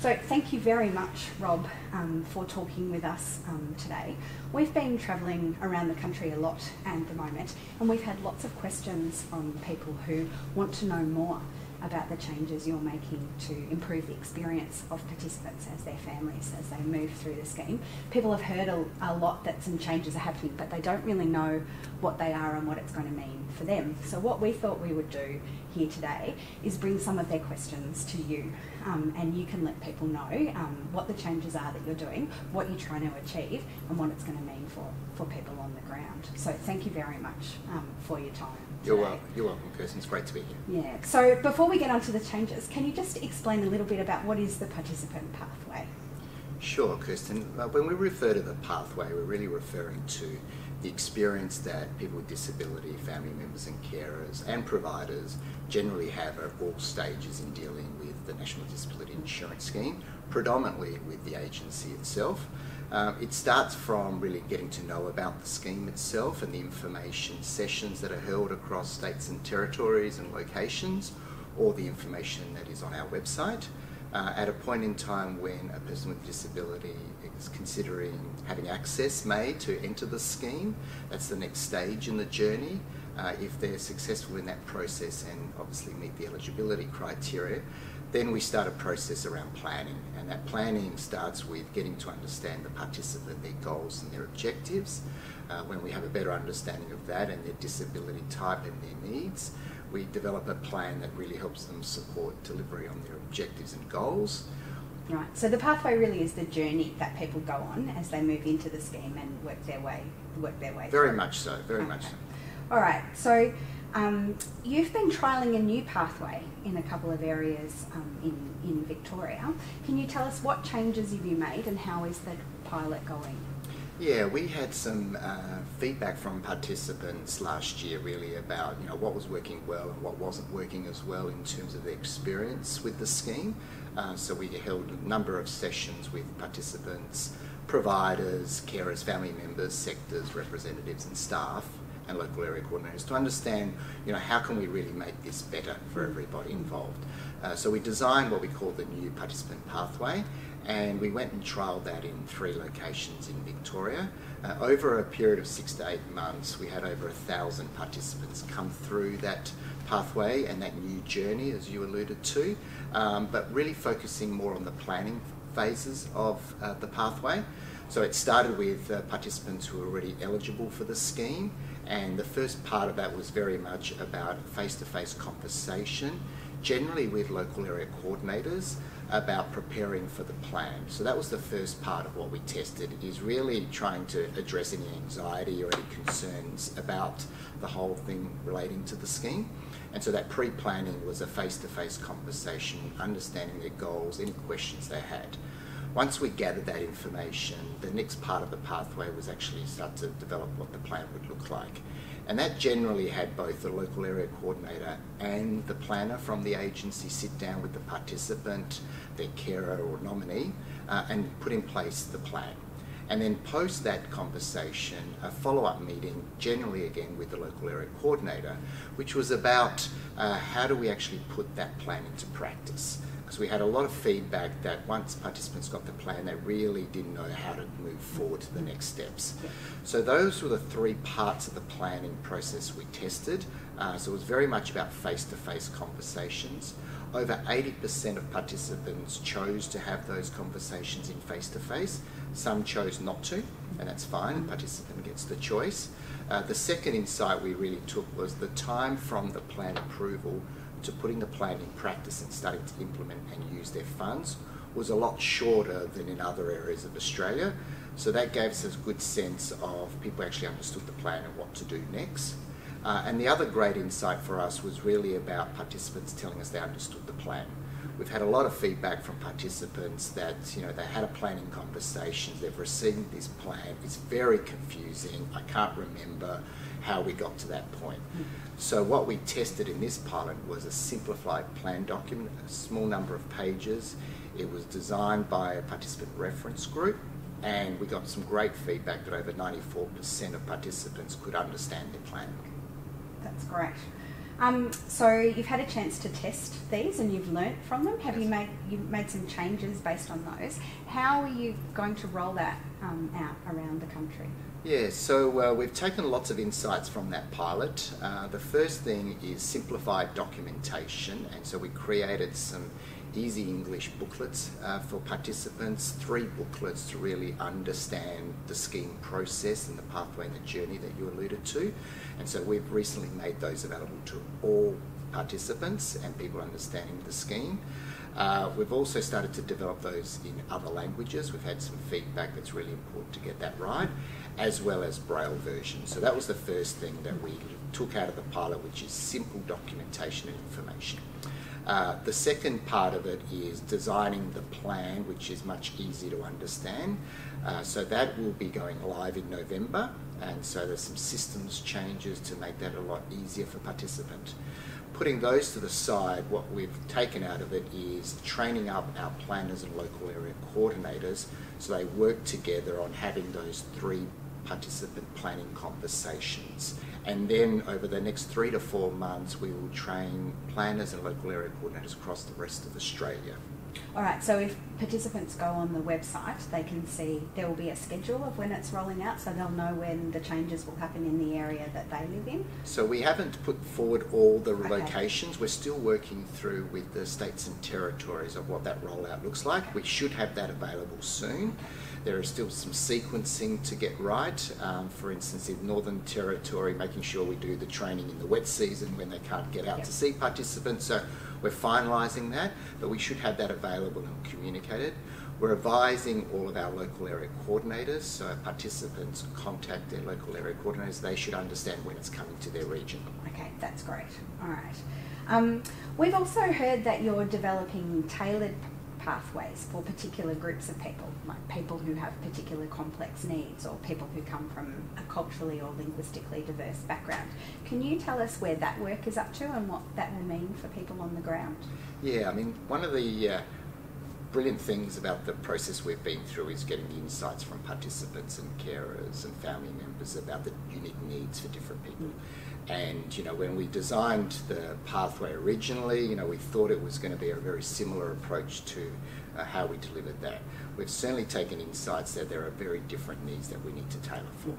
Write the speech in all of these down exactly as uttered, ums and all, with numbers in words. So thank you very much, Rob, um, for talking with us um, today. We've been travelling around the country a lot at the moment, and we've had lots of questions from people who want to know more about the changes you're making to improve the experience of participants as their families, as they move through the scheme. People have heard a, a lot that some changes are happening, but they don't really know what they are and what it's going to mean for them. So what we thought we would do here today is bring some of their questions to you, um, and you can let people know um, what the changes are that you're doing, what you're trying to achieve, and what it's going to mean for, for people on the ground. So thank you very much um, for your time. You're welcome. You're welcome, Kirsten. It's great to be here. Yeah. So before we get on to the changes, can you just explain a little bit about what is the participant pathway? Sure, Kirsten. When we refer to the pathway, we're really referring to the experience that people with disability, family members and carers and providers generally have at all stages in dealing with the National Disability Insurance Scheme, predominantly with the agency itself. Um, it starts from really getting to know about the scheme itself and the information sessions that are held across states and territories and locations, or the information that is on our website. Uh, at a point in time when a person with disability is considering having access made to enter the scheme, that's the next stage in the journey. Uh, if they're successful in that process and obviously meet the eligibility criteria, then we start a process around planning, and that planning starts with getting to understand the participant, their goals and their objectives. Uh, when we have a better understanding of that and their disability type and their needs, we develop a plan that really helps them support delivery on their objectives and goals. Right, so the pathway really is the journey that people go on as they move into the scheme and work their way, work their way through. Very much so, very much so. All right, so um, you've been trialling a new pathway in a couple of areas um, in, in Victoria. Can you tell us what changes have you made and how is the pilot going? Yeah, we had some uh, feedback from participants last year really about you know what was working well and what wasn't working as well in terms of their experience with the scheme. Uh, so we held a number of sessions with participants, providers, carers, family members, sectors, representatives and staff and local area coordinators to understand you know how can we really make this better for everybody involved. Uh, so we designed what we call the new participant pathway, and we went and trialled that in three locations in Victoria. Uh, over a period of six to eight months, we had over a thousand participants come through that pathway and that new journey, as you alluded to, um, but really focusing more on the planning phases of uh, the pathway. So it started with uh, participants who were already eligible for the scheme, and the first part of that was very much about face-to-face conversation, generally with local area coordinators, about preparing for the plan. So that was the first part of what we tested, is really trying to address any anxiety or any concerns about the whole thing relating to the scheme. And so that pre-planning was a face-to-face conversation, understanding their goals, any questions they had. Once we gathered that information, the next part of the pathway was actually start to develop what the plan would look like. And that generally had both the local area coordinator and the planner from the agency sit down with the participant, their carer or nominee, uh, and put in place the plan. And then post that conversation, a follow-up meeting, generally again with the local area coordinator, which was about uh, how do we actually put that plan into practice. Because we had a lot of feedback that once participants got the plan, they really didn't know how to move forward to the next steps. So those were the three parts of the planning process we tested. Uh, so it was very much about face-to-face conversations. Over eighty percent of participants chose to have those conversations in face-to-face. Some chose not to, and that's fine. The participant gets the choice. Uh, the second insight we really took was the time from the plan approval to putting the plan in practice and starting to implement and use their funds was a lot shorter than in other areas of Australia. So that gave us a good sense of people actually understood the plan and what to do next. Uh, and the other great insight for us was really about participants telling us they understood the plan. We've had a lot of feedback from participants that you know they had a planning conversation, they've received this plan, it's very confusing, I can't remember how we got to that point. So what we tested in this pilot was a simplified plan document, a small number of pages. It was designed by a participant reference group, and we got some great feedback that over ninety-four percent of participants could understand their plan. That's great. Um, so you've had a chance to test these and you've learnt from them. Have yes. you made you made some changes based on those? How are you going to roll that um, out around the country? Yeah, so uh, we've taken lots of insights from that pilot. Uh, the first thing is simplified documentation, and so we created some easy English booklets uh, for participants, three booklets to really understand the scheme process and the pathway and the journey that you alluded to. And so we've recently made those available to all participants and people understanding the scheme. Uh, we've also started to develop those in other languages. We've had some feedback that's really important to get that right, as well as Braille versions. So that was the first thing that we took out of the pilot, which is simple documentation and information. Uh, the second part of it is designing the plan, which is much easier to understand. Uh, so that will be going live in November, and so there's some systems changes to make that a lot easier for participants. Putting those to the side, what we've taken out of it is training up our planners and local area coordinators so they work together on having those three participant planning conversations. And then over the next three to four months, we will train planners and local area coordinators across the rest of Australia. All right, so if participants go on the website, they can see there will be a schedule of when it's rolling out, so they'll know when the changes will happen in the area that they live in? So we haven't put forward all the okay. locations. We're still working through with the states and territories of what that rollout looks like. Okay. We should have that available soon. There is still some sequencing to get right. Um, for instance, in Northern Territory, making sure we do the training in the wet season when they can't get out yep. to see participants. So we're finalising that, but we should have that available and communicated. We're advising all of our local area coordinators, so participants contact their local area coordinators. They should understand when it's coming to their region. Okay, that's great. All right. Um, we've also heard that you're developing tailored pathways for particular groups of people, like people who have particular complex needs or people who come from a culturally or linguistically diverse background. Can you tell us where that work is up to and what that will mean for people on the ground? Yeah, I mean, one of the uh, brilliant things about the process we've been through is getting the insights from participants and carers and family members about the unique needs for different people. And, you know, when we designed the pathway originally, you know, we thought it was going to be a very similar approach to uh, how we delivered that. We've certainly taken insights that there are very different needs that we need to tailor for.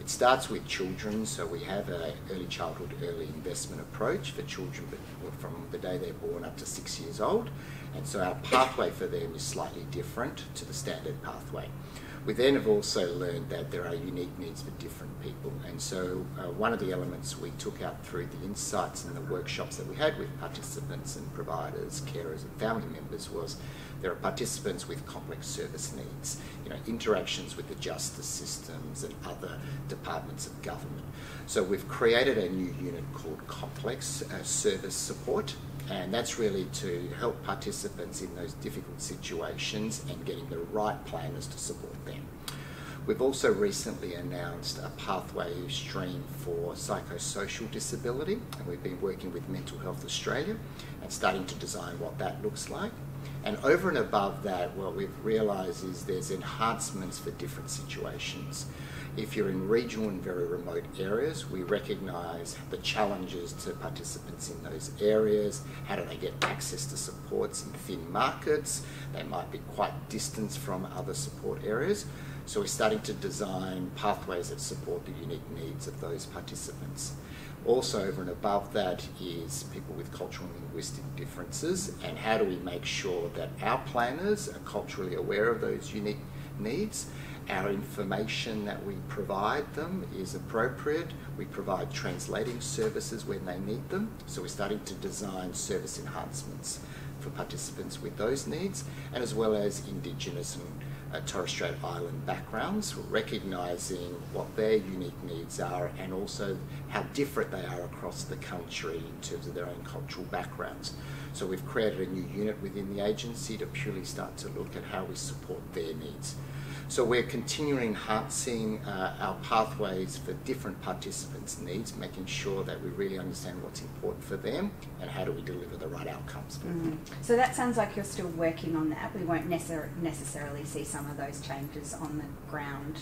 It starts with children, so we have an early childhood, early investment approach for children from the day they're born up to six years old. And so our pathway for them is slightly different to the standard pathway. We then have also learned that there are unique needs for different people, and so uh, one of the elements we took out through the insights and the workshops that we had with participants and providers, carers and family members was there are participants with complex service needs, you know, interactions with the justice systems and other departments of government. So we've created a new unit called Complex uh, Service Support, and that's really to help participants in those difficult situations and getting the right planners to support them. We've also recently announced a pathway stream for psychosocial disability, and we've been working with Mental Health Australia and starting to design what that looks like. And over and above that, what we've realised is there's enhancements for different situations. If you're in regional and very remote areas, we recognise the challenges to participants in those areas. How do they get access to supports in thin markets? They might be quite distant from other support areas. So we're starting to design pathways that support the unique needs of those participants. Also over and above that is people with cultural and linguistic differences, and how do we make sure that our planners are culturally aware of those unique needs, our information that we provide them is appropriate, we provide translating services when they need them, so we're starting to design service enhancements for participants with those needs, and as well as Indigenous and Uh, Torres Strait Island backgrounds, recognising what their unique needs are and also how different they are across the country in terms of their own cultural backgrounds. So we've created a new unit within the agency to purely start to look at how we support their needs. So we're continuing enhancing uh, our pathways for different participants' needs, making sure that we really understand what's important for them and how do we deliver the right outcomes for mm. them. So that sounds like you're still working on that. We won't necessarily see some of those changes on the ground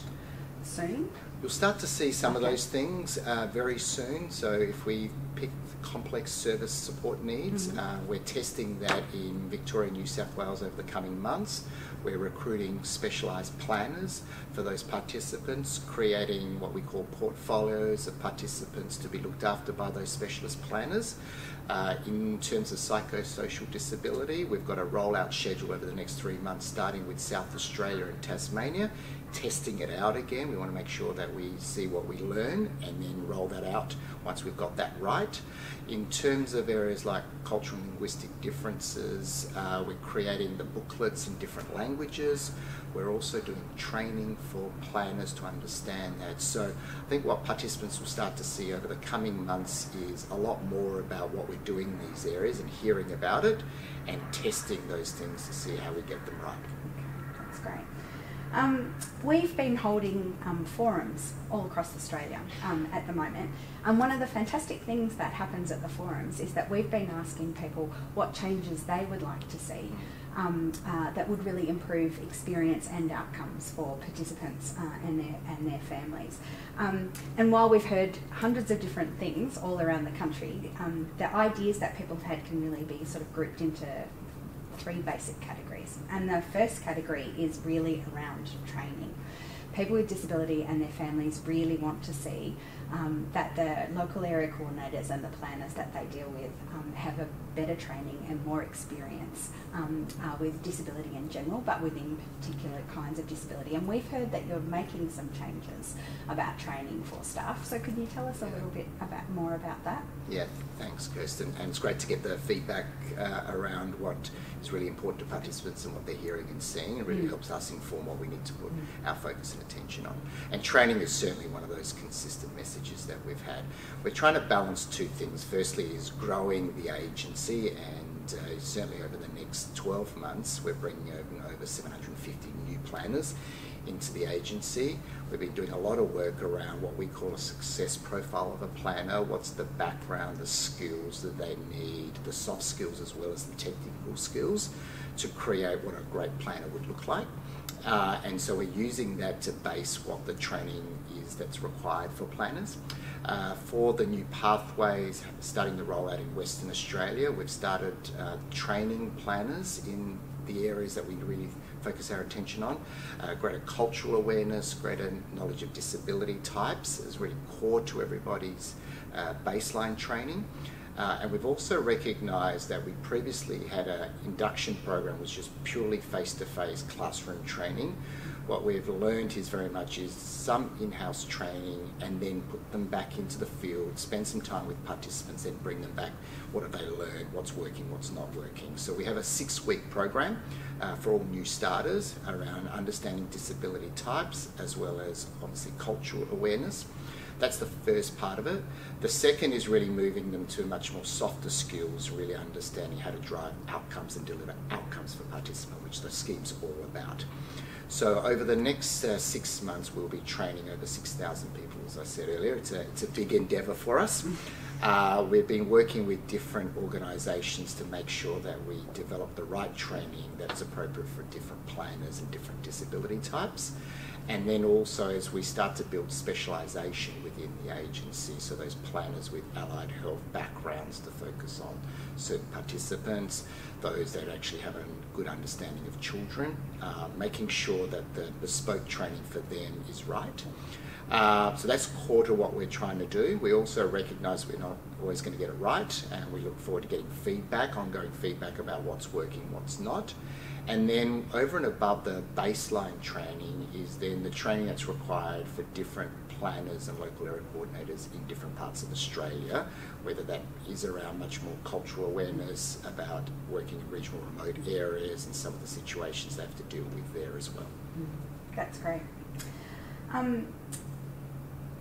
soon? You'll start to see some okay. of those things uh, very soon. So if we pick complex service support needs, mm-hmm. uh, we're testing that in Victoria and New South Wales over the coming months. We're recruiting specialised planners for those participants, creating what we call portfolios of participants to be looked after by those specialist planners. Uh, in terms of psychosocial disability, we've got a rollout schedule over the next three months, starting with South Australia and Tasmania, testing it out again. We want to make sure that we see what we learn and then roll that out once we've got that right. In terms of areas like cultural and linguistic differences, uh, we're creating the booklets in different languages. We're also doing training for planners to understand that. So I think what participants will start to see over the coming months is a lot more about what we're doing in these areas and hearing about it and testing those things to see how we get them right. Okay, that's great. Um, we've been holding um, forums all across Australia um, at the moment, and one of the fantastic things that happens at the forums is that we've been asking people what changes they would like to see um, uh, that would really improve experience and outcomes for participants uh, and, their, and their families. Um, and while we've heard hundreds of different things all around the country, um, the ideas that people have had can really be sort of grouped into three basic categories. And the first category is really around training. People with disability and their families really want to see um, that the local area coordinators and the planners that they deal with um, have a better training and more experience um, uh, with disability in general, but within particular kinds of disability. And we've heard that you're making some changes about training for staff. So could you tell us a little bit about more about that? Yeah, thanks, Kirsten. And it's great to get the feedback uh, around what is really important to participants and what they're hearing and seeing. It really mm. helps us inform what we need to put mm. our focus and attention on. And training is certainly one of those consistent messages that we've had. We're trying to balance two things. Firstly is growing the agency, and uh, certainly over the next twelve months we're bringing over, over seven hundred fifty new planners into the agency. We've been doing a lot of work around what we call a success profile of a planner. What's the background, the skills that they need, the soft skills as well as the technical skills to create what a great planner would look like. Uh, and so we're using that to base what the training is that's required for planners. Uh, for the new pathways, starting the rollout in Western Australia, we've started uh, training planners in the areas that we really focus our attention on. Uh, greater cultural awareness, greater knowledge of disability types is really core to everybody's uh, baseline training. Uh, and we've also recognised that we previously had an induction program which was just purely face-to-face classroom training. What we've learned is very much is some in-house training and then put them back into the field, spend some time with participants, then bring them back. What have they learned? What's working? What's not working? So we have a six-week program uh, for all new starters around understanding disability types as well as obviously cultural awareness. That's the first part of it. The second is really moving them to much more softer skills, really understanding how to drive outcomes and deliver outcomes for participants, which the scheme's all about. So over the next uh, six months, we'll be training over six thousand people, as I said earlier. It's a, it's a big endeavour for us. Uh, we've been working with different organisations to make sure that we develop the right training that's appropriate for different planners and different disability types. And then also as we start to build specialisation within the agency, so those planners with allied health backgrounds to focus on certain participants, those that actually have a good understanding of children, uh, making sure that the bespoke training for them is right. Uh, so that's core to what we're trying to do. We also recognise we're not always going to get it right, and we look forward to getting feedback, ongoing feedback about what's working, what's not. And then over and above the baseline training is then the training that's required for different planners and local area coordinators in different parts of Australia, whether that is around much more cultural awareness about working in regional remote areas and some of the situations they have to deal with there as well. That's great. Um,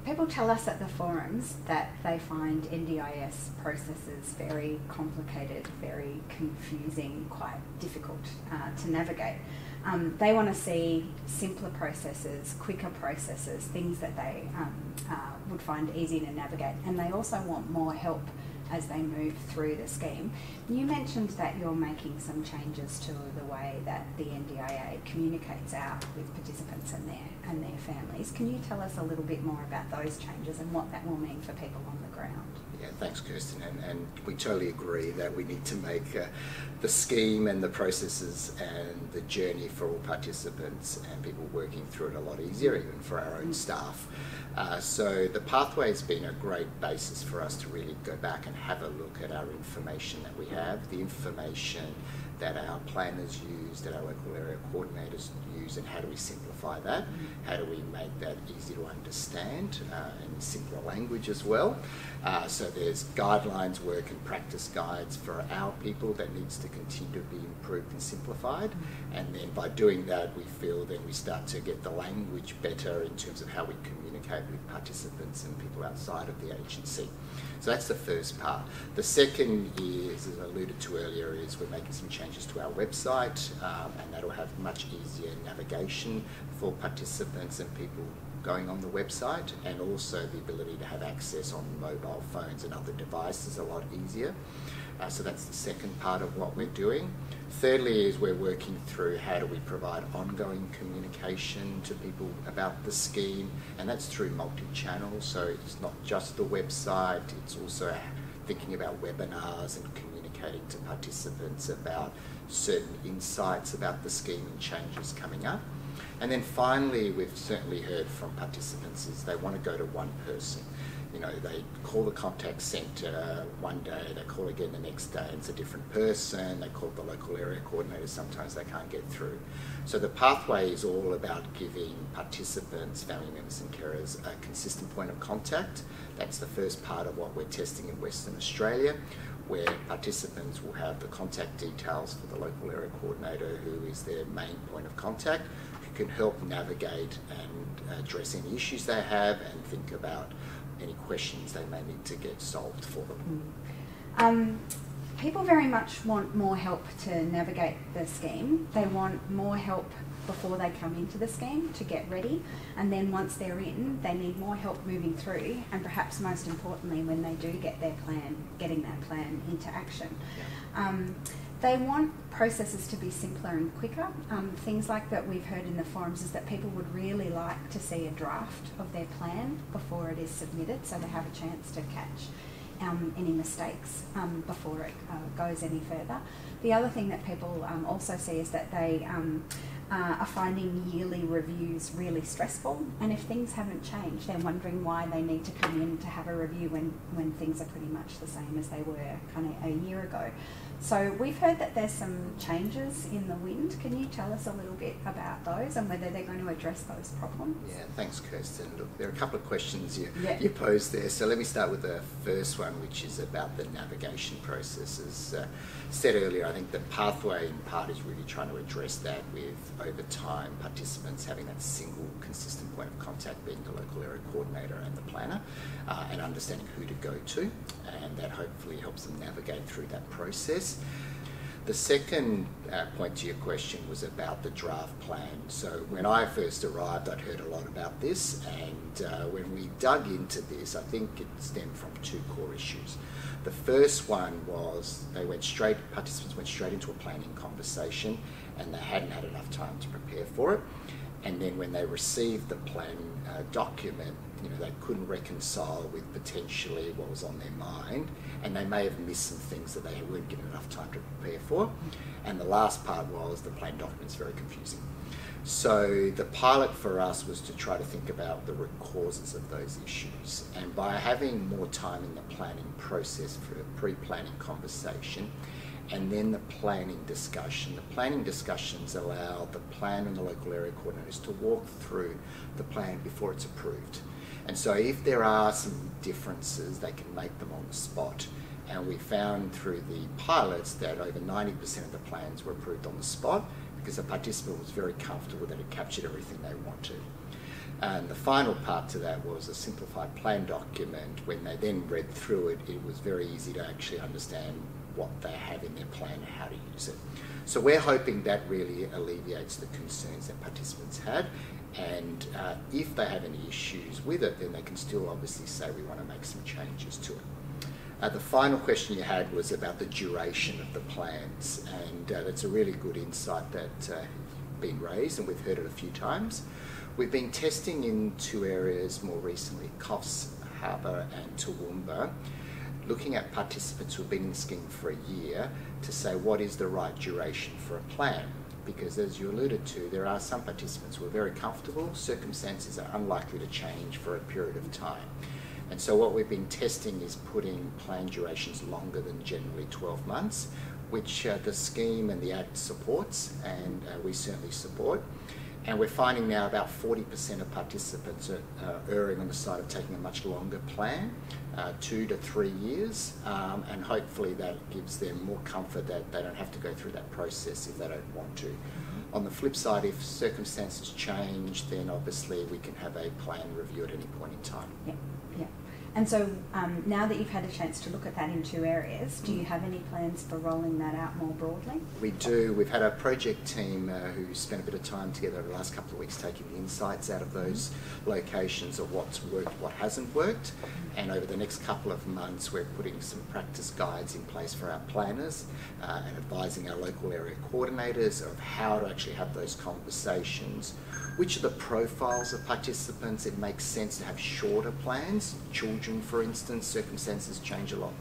People tell us at the forums that they find N D I S processes very complicated, very confusing, quite difficult uh, to navigate. Um, they want to see simpler processes, quicker processes, things that they um, uh, would find easy to navigate, and they also want more help as they move through the scheme. You mentioned that you're making some changes to the way that the N D I A communicates out with participants and their, and their families. Can you tell us a little bit more about those changes and what that will mean for people on the ground? Yeah, thanks, Kirsten, and, and we totally agree that we need to make uh, the scheme and the processes and the journey for all participants and people working through it a lot easier, even for our own staff. Uh, so the pathway has been a great basis for us to really go back and have a look at our information that we have, the information that our planners use, that our local area coordinators use, and how do we simplify that? How do we make that easy to understand uh, in simpler language as well? Uh, so there's guidelines, work and practice guides for our people that needs to continue to be improved and simplified. And then by doing that, we feel then we start to get the language better in terms of how we communicate with participants and people outside of the agency. So that's the first part. The second is, as I alluded to earlier, is we're making some changes to our website, um, and that'll have much easier navigation for participants and people going on the website, and also the ability to have access on mobile phones and other devices a lot easier. Uh, so that's the second part of what we're doing. Thirdly is we're working through how do we provide ongoing communication to people about the scheme, and that's through multi-channel, so it's not just the website, it's also thinking about webinars and communicating to participants about certain insights about the scheme and changes coming up. And then finally, we've certainly heard from participants is they want to go to one person. You know, they call the contact centre one day, they call again the next day, and it's a different person, they call the local area coordinator, sometimes they can't get through. So the pathway is all about giving participants, family members and carers a consistent point of contact. That's the first part of what we're testing in Western Australia, where participants will have the contact details for the local area coordinator, who is their main point of contact, who can help navigate and address any issues they have and think about any questions they may need to get solved for them. Mm. Um, people very much want more help to navigate the scheme. They want more help before they come into the scheme to get ready, and then once they're in, they need more help moving through, and perhaps most importantly, when they do get their plan, getting that plan into action. Yeah. Um, They want processes to be simpler and quicker. Um, things like that we've heard in the forums is that people would really like to see a draft of their plan before it is submitted, so they have a chance to catch um, any mistakes um, before it uh, goes any further. The other thing that people um, also see is that they um, uh, are finding yearly reviews really stressful, and if things haven't changed, they're wondering why they need to come in to have a review when, when things are pretty much the same as they were kind of a year ago. So we've heard that there's some changes in the wind. Can you tell us a little bit about those and whether they're going to address those problems? Yeah, thanks, Kirsten. Look, there are a couple of questions you, yeah. you posed there. So let me start with the first one, which is about the navigation process. As uh, said earlier, I think the pathway in part is really trying to address that with, over time, participants having that single consistent point of contact being the local area coordinator and the planner, uh, and understanding who to go to, and that hopefully helps them navigate through that process. The second uh, point to your question was about the draft plan. So when I first arrived, I'd heard a lot about this, and uh, when we dug into this, I think it stemmed from two core issues. The first one was they went straight, participants went straight into a planning conversation, and they hadn't had enough time to prepare for it. And then when they received the plan uh, document, you know, they couldn't reconcile with potentially what was on their mind, and they may have missed some things that they weren't given enough time to prepare for. And the last part was the plan document's very confusing. So the pilot for us was to try to think about the root causes of those issues, and by having more time in the planning process for a pre-planning conversation, and then the planning discussion. The planning discussions allow the plan and the local area coordinators to walk through the plan before it's approved. And so if there are some differences, they can make them on the spot. And we found through the pilots that over ninety percent of the plans were approved on the spot because the participant was very comfortable that it captured everything they wanted. And the final part to that was a simplified plan document. When they then read through it, it was very easy to actually understand what they have in their plan and how to use it. So we're hoping that really alleviates the concerns that participants had, and uh, if they have any issues with it, then they can still obviously say we want to make some changes to it. Uh, the final question you had was about the duration of the plans, and uh, that's a really good insight that uh, been raised, and we've heard it a few times. We've been testing in two areas more recently, Coffs Harbour and Toowoomba, looking at participants who've been in the scheme for a year to say what is the right duration for a plan, because as you alluded to, there are some participants who are very comfortable, circumstances are unlikely to change for a period of time. And so what we've been testing is putting plan durations longer than generally twelve months, which uh, the scheme and the Act supports, and uh, we certainly support. And we're finding now about forty percent of participants are uh, erring on the side of taking a much longer plan, uh, two to three years, um, and hopefully that gives them more comfort that they don't have to go through that process if they don't want to. Mm-hmm. On the flip side, if circumstances change, then obviously we can have a plan review at any point in time. Yeah. Yeah. And so um, now that you've had a chance to look at that in two areas, do you have any plans for rolling that out more broadly? We do. We've had a project team uh, who spent a bit of time together over the last couple of weeks taking the insights out of those locations of what's worked, what hasn't worked. And over the next couple of months, we're putting some practice guides in place for our planners uh, and advising our local area coordinators of how to actually have those conversations. Which are the profiles of participants? It makes sense to have shorter plans. Children, for instance, circumstances change a lot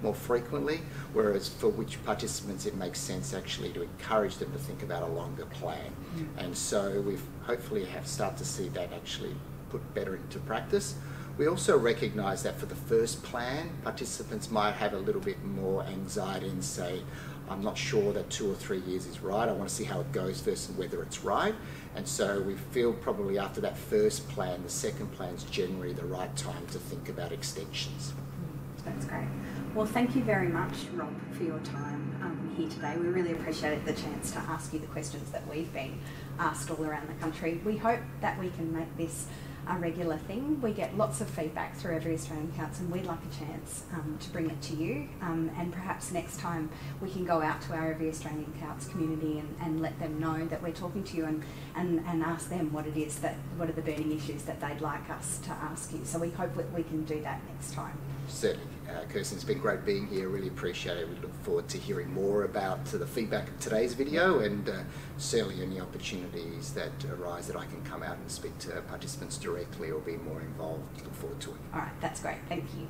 more frequently, whereas for which participants it makes sense actually to encourage them to think about a longer plan. Mm. And so we've hopefully have started to see that actually put better into practice. We also recognise that for the first plan, participants might have a little bit more anxiety and say, I'm not sure that two or three years is right. I want to see how it goes first and whether it's right. And so we feel probably after that first plan, the second plan is generally the right time to think about extensions. That's great. Well, thank you very much, Rob, for your time um, here today. We really appreciated the chance to ask you the questions that we've been asked all around the country. We hope that we can make this a regular thing. We get lots of feedback through Every Australian Counts, and we'd like a chance um, to bring it to you, um, and perhaps next time we can go out to our Every Australian Counts community and, and let them know that we're talking to you, and, and, and ask them what it is that, what are the burning issues that they'd like us to ask you. So we hope that we can do that next time. Certainly. Uh, Kirsten, it's been great being here, really appreciate it. We look forward to hearing more about uh, the feedback of today's video, and uh, certainly any opportunities that arise that I can come out and speak to participants directly or be more involved. Look forward to it. All right, that's great. Thank you.